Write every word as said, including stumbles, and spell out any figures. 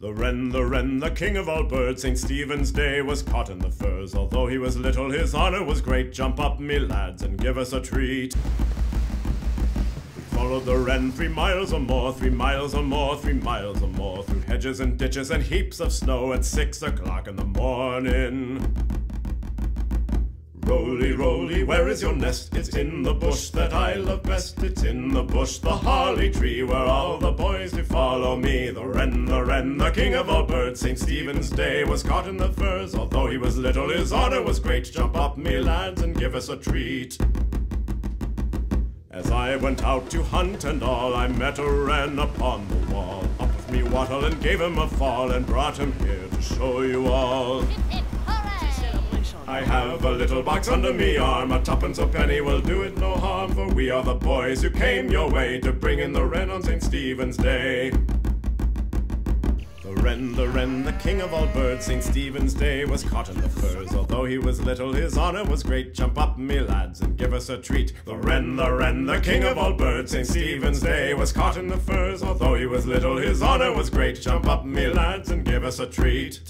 The wren, the wren, the king of all birds, Saint Stephens' day was caught in the furs. Although he was little, his honor was great. Jump up, me lads, and give us a treat. We followed the wren three miles or more, three miles or more, three miles or more, through hedges and ditches and heaps of snow at six o'clock in the morning. Roly, roly, where is your nest? It's in the bush that I love best. It's in the bush, the holly tree, where all the boys do follow me. The wren, the wren, the king of all birds, Saint Stephens' day was caught in the furs. Although he was little, his honor was great. Jump up, me lads, and give us a treat. As I went out to hunt and all, I met a wren upon the wall. Up with me wattle and gave him a fall, and brought him here to show you all. I have a little box under me arm, a tuppence a penny will do it no harm, for we are the boys who came your way to bring in the wren on Saint Stephens' Day. The wren, the wren, the king of all birds, Saint Stephens' Day was caught in the furs. Although he was little, his honor was great. Jump up, me lads, and give us a treat. The wren, the wren, the king of all birds, Saint Stephens' Day was caught in the furs. Although he was little, his honor was great. Jump up, me lads, and give us a treat.